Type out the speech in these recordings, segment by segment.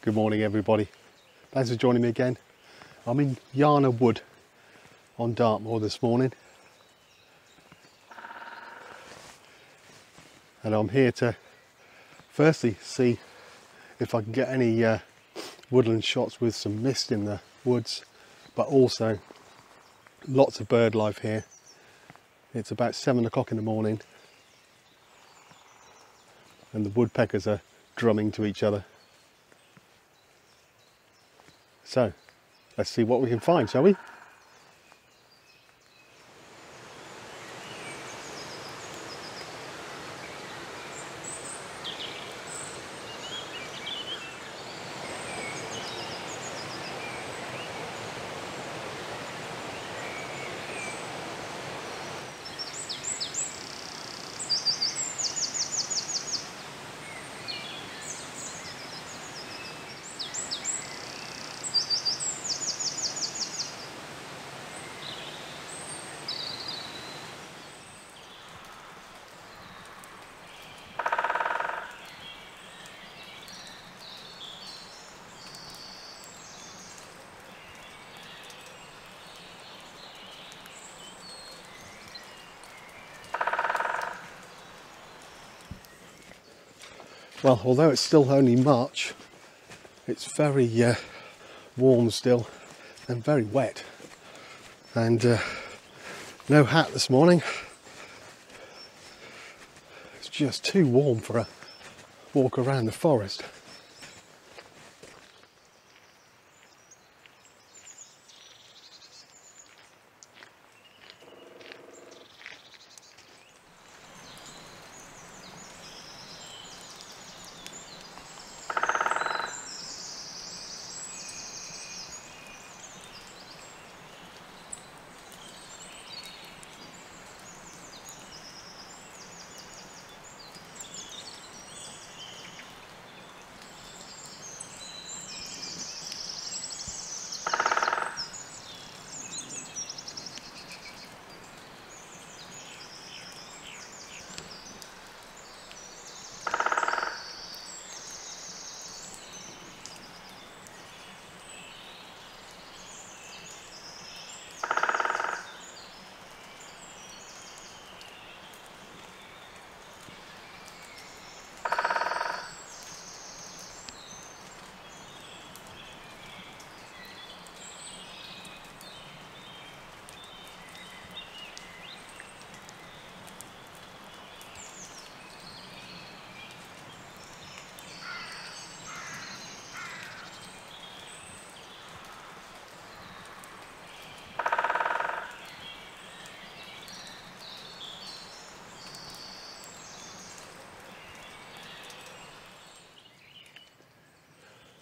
Good morning everybody, thanks for joining me again. I'm in Yarner Wood on Dartmoor this morning and I'm here to firstly see if I can get any woodland shots with some mist in the woods, but also lots of bird life here. It's about 7 o'clock in the morning and the woodpeckers are drumming to each other. So let's see what we can find, shall we? Well, although it's still only March, it's very warm still and very wet, and no hat this morning. It's just too warm for a walk around the forest.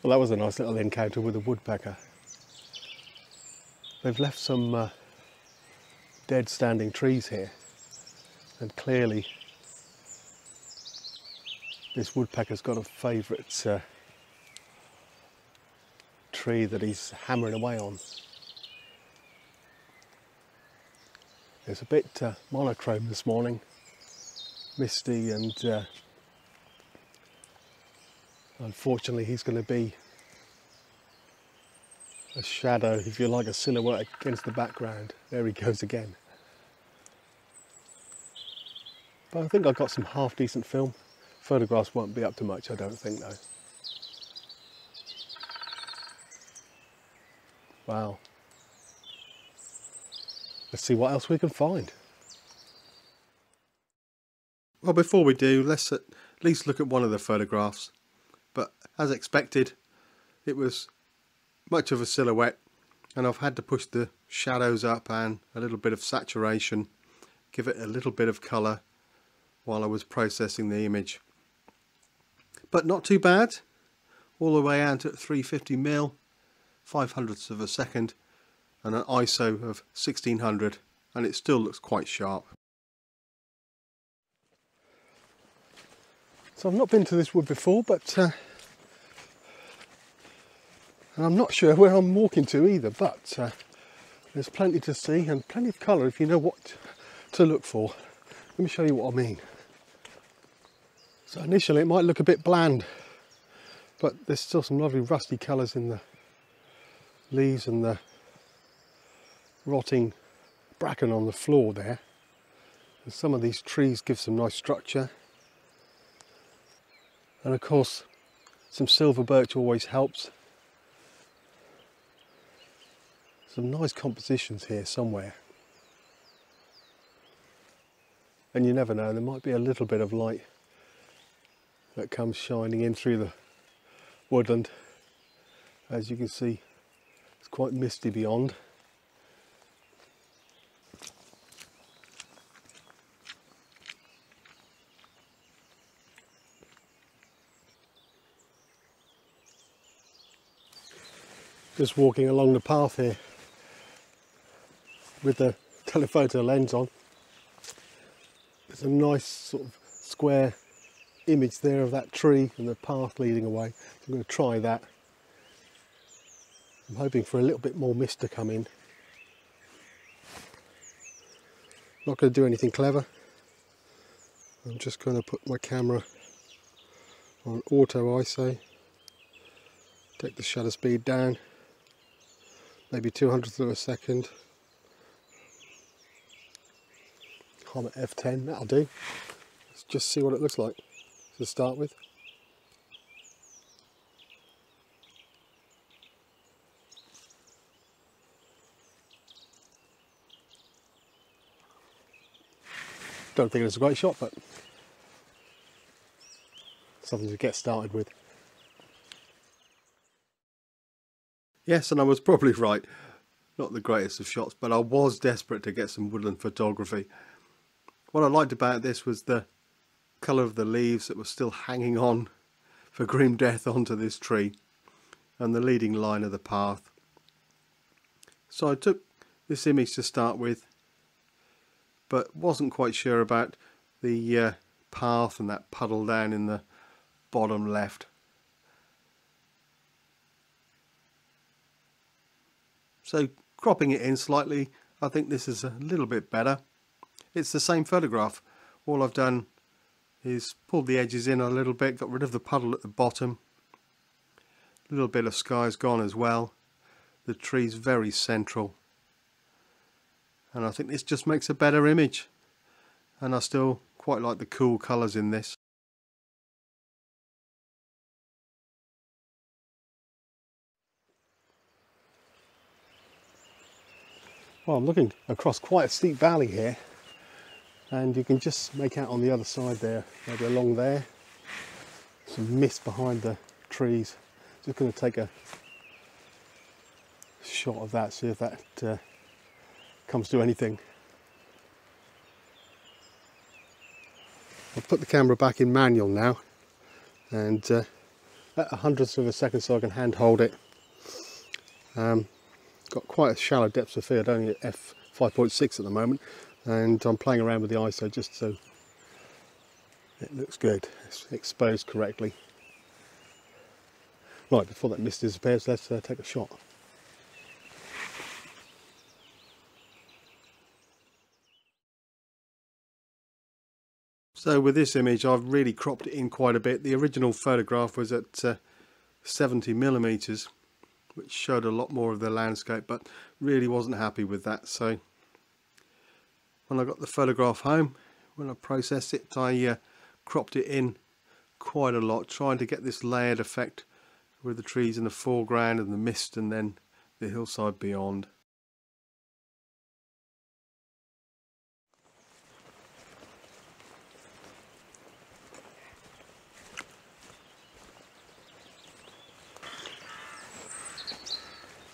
Well, that was a nice little encounter with a woodpecker. They've left some dead standing trees here, and clearly this woodpecker's got a favourite tree that he's hammering away on. It's a bit monochrome this morning, misty, and unfortunately he's going to be a shadow, if you like, a silhouette against the background. There he goes again. But I think I got some half decent film. Photographs won't be up to much, I don't think, though. Wow. Let's see what else we can find. Well, before we do, let's at least look at one of the photographs. But as expected, it was much of a silhouette, and I've had to push the shadows up and a little bit of saturation, give it a little bit of colour while I was processing the image. But not too bad, all the way out at 350mm, 0.05 of a second, and an ISO of 1600, and it still looks quite sharp. So I've not been to this wood before, but and I'm not sure where I'm walking to either, but there's plenty to see and plenty of colour if you know what to look for. Let me show you what I mean. So initially it might look a bit bland, but there's still some lovely rusty colours in the leaves and the rotting bracken on the floor there. And some of these trees give some nice structure. And of course, some silver birch always helps. Some nice compositions here somewhere. And you never know, there might be a little bit of light that comes shining in through the woodland. As you can see, it's quite misty beyond. Just walking along the path here with the telephoto lens on. There's a nice sort of square image there of that tree and the path leading away. I'm going to try that. I'm hoping for a little bit more mist to come in. Not going to do anything clever. I'm just going to put my camera on auto ISO, take the shutter speed down, maybe 200ths of a second. I'm at F10, that'll do. Let's just see what it looks like to start with. Don't think it's a great shot, but something to get started with. Yes, and I was probably right. Not the greatest of shots, but I was desperate to get some woodland photography. What I liked about this was the colour of the leaves that were still hanging on for grim death onto this tree and the leading line of the path. So I took this image to start with, but wasn't quite sure about the path and that puddle down in the bottom left. So cropping it in slightly, I think this is a little bit better. It's the same photograph. All I've done is pulled the edges in a little bit, got rid of the puddle at the bottom. A little bit of sky's gone as well. The tree's very central. And I think this just makes a better image. And I still quite like the cool colours in this. Well, I'm looking across quite a steep valley here. And you can just make out on the other side there, maybe along there, some mist behind the trees. Just going to take a shot of that, see if that comes to anything. I'll put the camera back in manual now, and at 100ths of a second, so I can hand hold it. Got quite a shallow depth of field, only at f/5.6 at the moment. And I'm playing around with the ISO just so it looks good, it's exposed correctly. Right, before that mist disappears, let's take a shot. So with this image, I've really cropped it in quite a bit. The original photograph was at 70mm, which showed a lot more of the landscape, but really wasn't happy with that. So when I got the photograph home, when I processed it, I cropped it in quite a lot, trying to get this layered effect with the trees in the foreground and the mist and then the hillside beyond.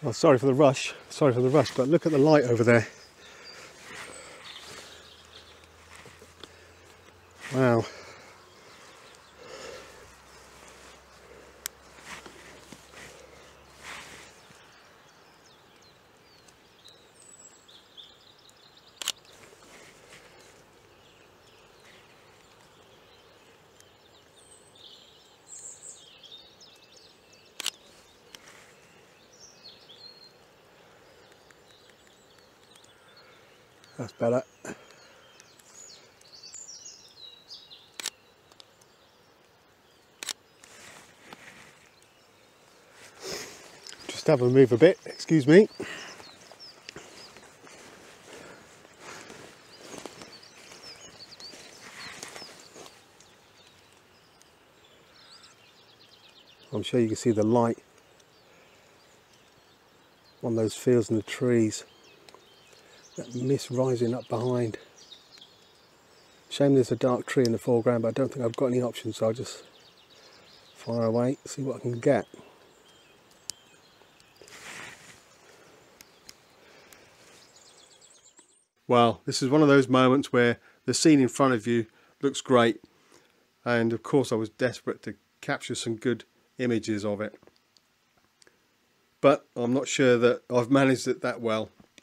Well, sorry for the rush, but look at the light over there. Wow. That's better. Just have a move a bit, excuse me. I'm sure you can see the light on those fields and the trees. That mist rising up behind. Shame there's a dark tree in the foreground, but I don't think I've got any options, so I'll just fire away, see what I can get. Well, this is one of those moments where the scene in front of you looks great, and of course I was desperate to capture some good images of it, but I'm not sure that I've managed it that well. I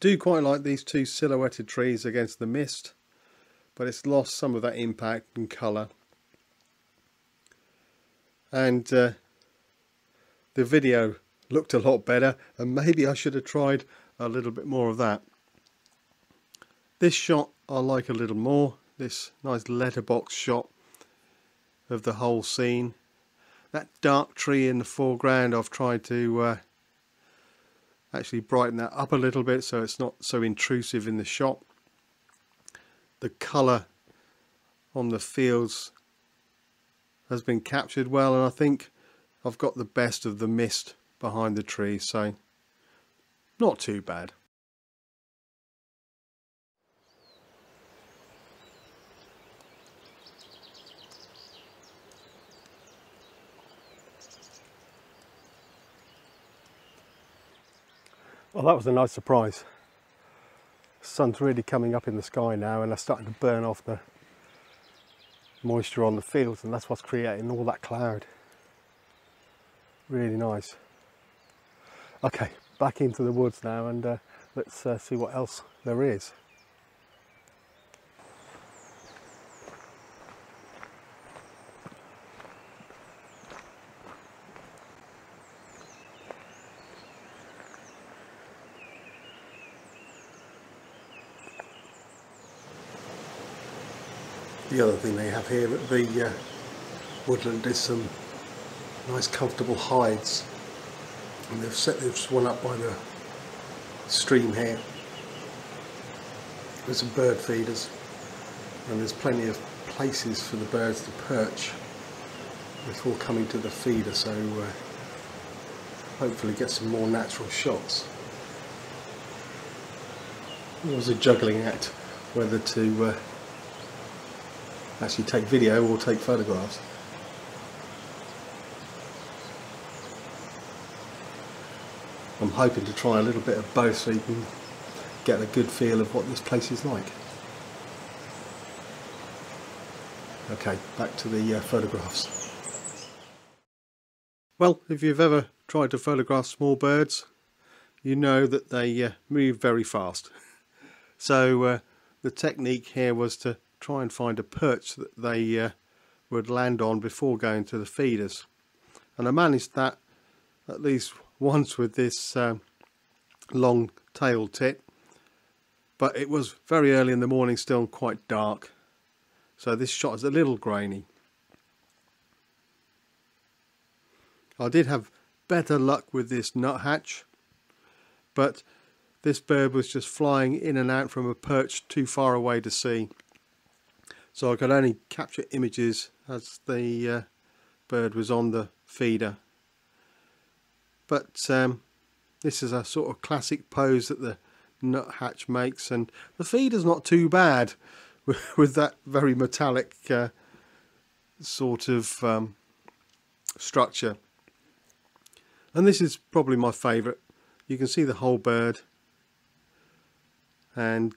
do quite like these two silhouetted trees against the mist, but it's lost some of that impact and colour, and the video looked a lot better, and maybe I should have tried a little bit more of that. This shot I like a little more, this nice letterbox shot of the whole scene. That dark tree in the foreground, I've tried to actually brighten that up a little bit so it's not so intrusive in the shot. The colour on the fields has been captured well, and I think I've got the best of the mist behind the tree, so not too bad. Well, that was a nice surprise. The sun's really coming up in the sky now, and I'm starting to burn off the moisture on the fields, and that's what's creating all that cloud. Really nice. Okay, back into the woods now, and let's see what else there is. The other thing they have here at the woodland is some nice comfortable hides, and they've set this one up by the stream here. There's some bird feeders, and there's plenty of places for the birds to perch before coming to the feeder, so hopefully get some more natural shots. It was a juggling act whether to actually take video or take photographs. I'm hoping to try a little bit of both so you can get a good feel of what this place is like. Okay, back to the photographs. Well, if you've ever tried to photograph small birds, you know that they move very fast. So the technique here was to try and find a perch that they would land on before going to the feeders, and I managed that at least once with this long tailed tit, but it was very early in the morning, still quite dark, so this shot is a little grainy. I did have better luck with this nuthatch, but this bird was just flying in and out from a perch too far away to see. So I could only capture images as the bird was on the feeder. But this is a sort of classic pose that the nuthatch makes, and the feeder's not too bad with that very metallic sort of structure. And this is probably my favourite. You can see the whole bird, and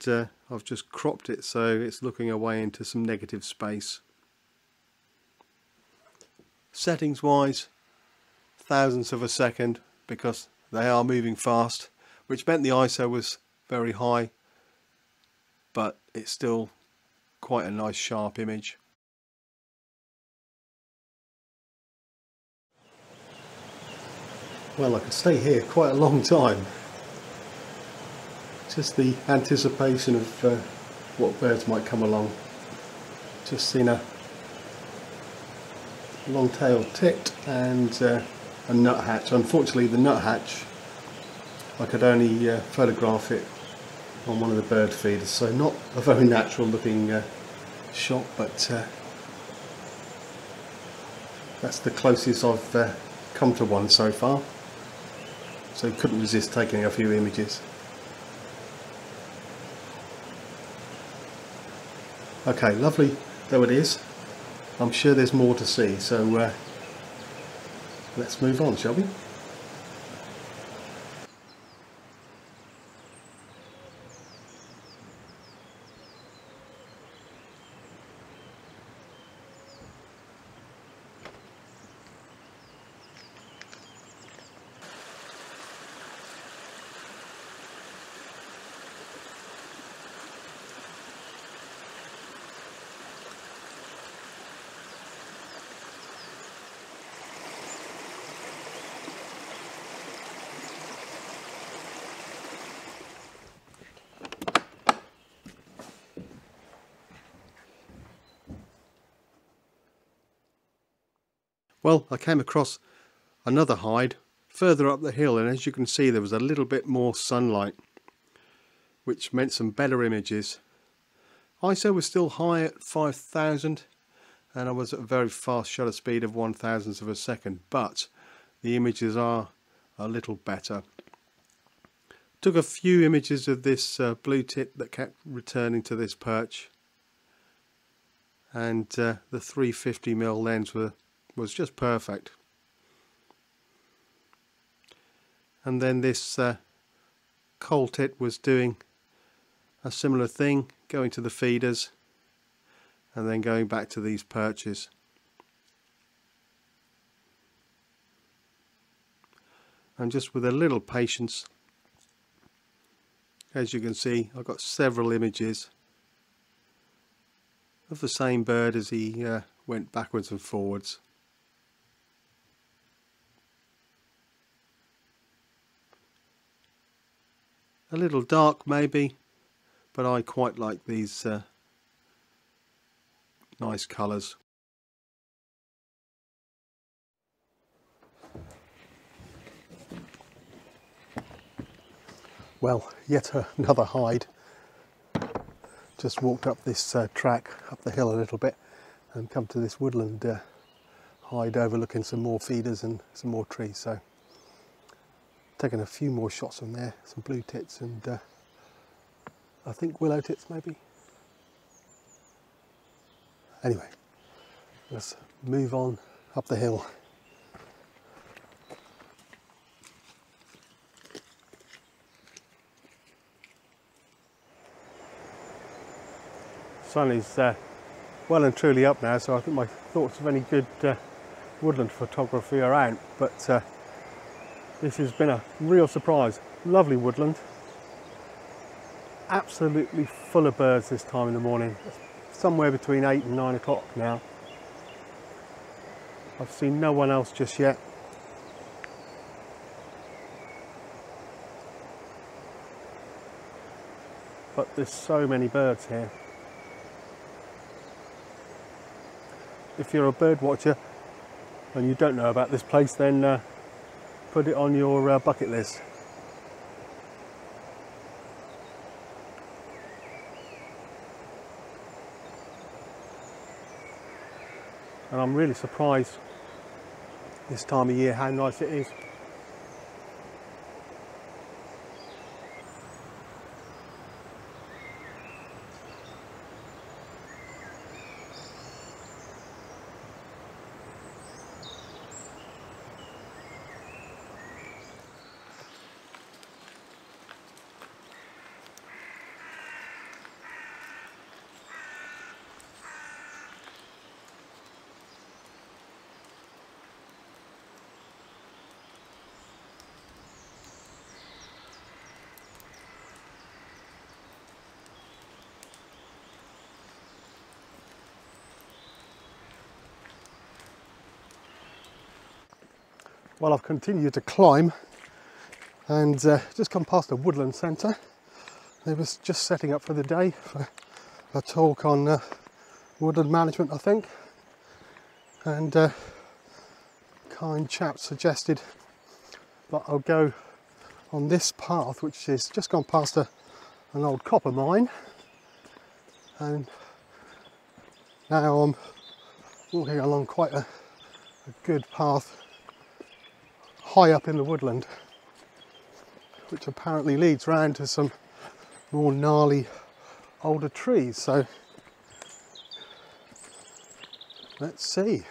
I've just cropped it so it's looking away into some negative space. Settings wise, thousandths of a second, because they are moving fast, which meant the ISO was very high, but it's still quite a nice sharp image. Well, I could stay here quite a long time. Just the anticipation of what birds might come along. Just seen a long-tailed tit and a nut hatch. Unfortunately, the nut hatch, I could only photograph it on one of the bird feeders, so not a very natural looking shot, but that's the closest I've come to one so far, so couldn't resist taking a few images. Okay, lovely though it is, I'm sure there's more to see, so let's move on, shall we? Well, I came across another hide further up the hill, and as you can see there was a little bit more sunlight, which meant some better images. ISO was still high at 5000 and I was at a very fast shutter speed of 1/1000 of a second, but the images are a little better. Took a few images of this blue tit that kept returning to this perch, and the 350mm lens was just perfect. And then this coal tit was doing a similar thing, going to the feeders and then going back to these perches. And just with a little patience, as you can see, I've got several images of the same bird as he went backwards and forwards. A little dark maybe, but I quite like these nice colours. Well, yet another hide. Just walked up this track, up the hill a little bit, and come to this woodland hide overlooking some more feeders and some more trees. So, taking a few more shots from there, some blue tits and I think willow tits maybe. Anyway, let's move on up the hill. Sun is well and truly up now, so I think my thoughts of any good woodland photography are out, but this has been a real surprise. Lovely woodland, absolutely full of birds this time in the morning. Somewhere between 8 and 9 o'clock now. I've seen no one else just yet. But there's so many birds here. If you're a bird watcher and you don't know about this place, then put it on your bucket list. And I'm really surprised this time of year how nice it is. Well, I've continued to climb and just come past the woodland centre. They was just setting up for the day for a talk on woodland management, I think, and kind chap suggested that I'll go on this path, which is just gone past an old copper mine, and now I'm walking along quite a good path high up in the woodland, which apparently leads round to some more gnarly older trees. So let's see.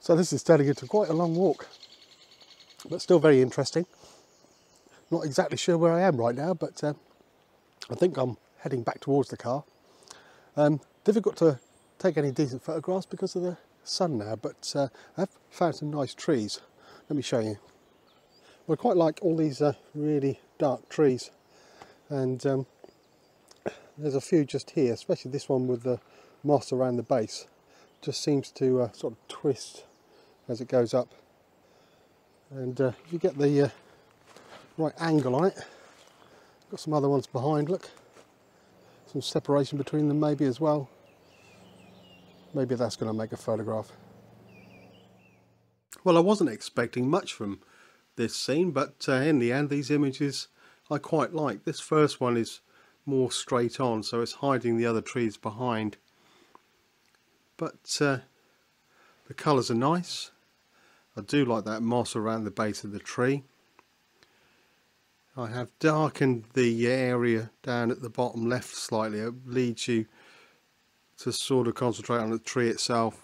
So this is turning into quite a long walk, but still very interesting. Not exactly sure where I am right now, but I think I'm heading back towards the car. Difficult to take any decent photographs because of the sun now, but I've found some nice trees. Let me show you. Well, I quite like all these really dark trees, and there's a few just here, especially this one with the moss around the base. Just seems to sort of twist as it goes up, and if you get the right angle on it. Got some other ones behind, look, some separation between them maybe as well. Maybe that's going to make a photograph. Well, I wasn't expecting much from this scene, but in the end these images I quite like. This first one is more straight on, so it's hiding the other trees behind, but the colours are nice. I do like that moss around the base of the tree. I have darkened the area down at the bottom left slightly. It leads you to sort of concentrate on the tree itself.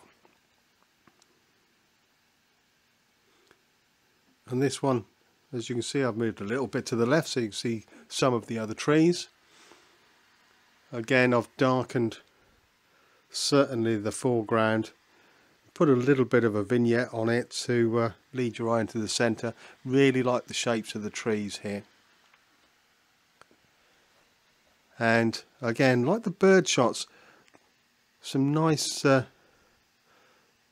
And this one, as you can see, I've moved a little bit to the left so you can see some of the other trees. Again, I've darkened certainly the foreground. Put a little bit of a vignette on it to lead your eye into the centre. Really like the shapes of the trees here. And again, like the bird shots, some nice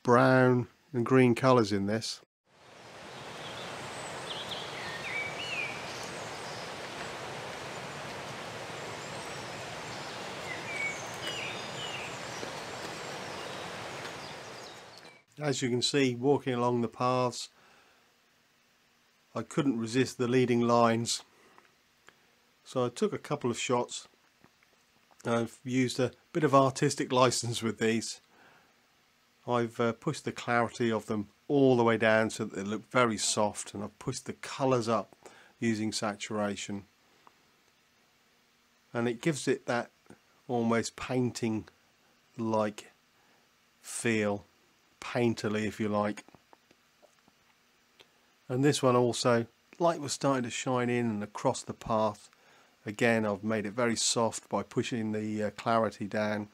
brown and green colours in this. As you can see, walking along the paths, I couldn't resist the leading lines, so I took a couple of shots. I've used a bit of artistic license with these. I've pushed the clarity of them all the way down so that they look very soft, and I've pushed the colours up using saturation, and it gives it that almost painting like feel. Painterly, if you like. And this one also, light was starting to shine in and across the path. Again, I've made it very soft by pushing the clarity down,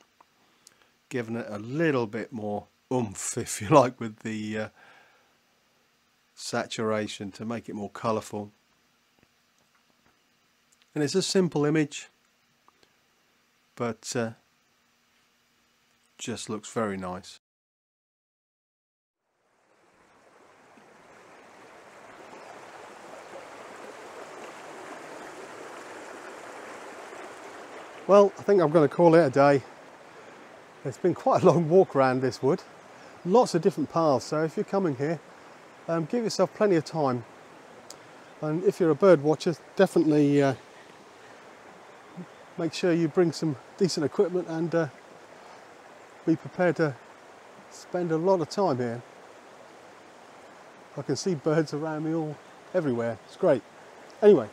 giving it a little bit more oomph, if you like, with the saturation to make it more colourful. And it's a simple image, but just looks very nice. Well, I think I'm going to call it a day. It's been quite a long walk around this wood. Lots of different paths, so if you're coming here, give yourself plenty of time. And if you're a bird watcher, definitely make sure you bring some decent equipment and be prepared to spend a lot of time here. I can see birds around me all everywhere. It's great. Anyway,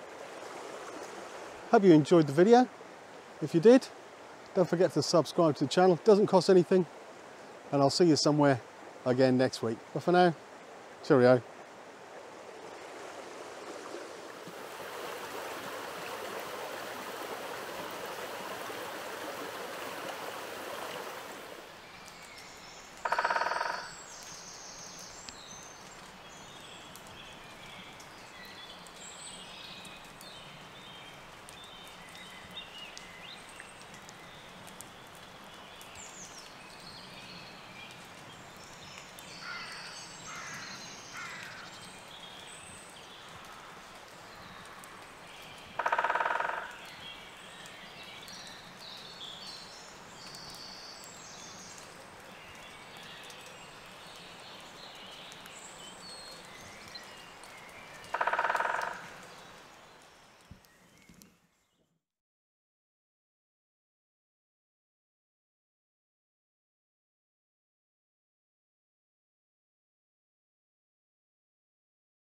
hope you enjoyed the video. If you did, don't forget to subscribe to the channel. It doesn't cost anything, and I'll see you somewhere again next week. But for now, cheerio.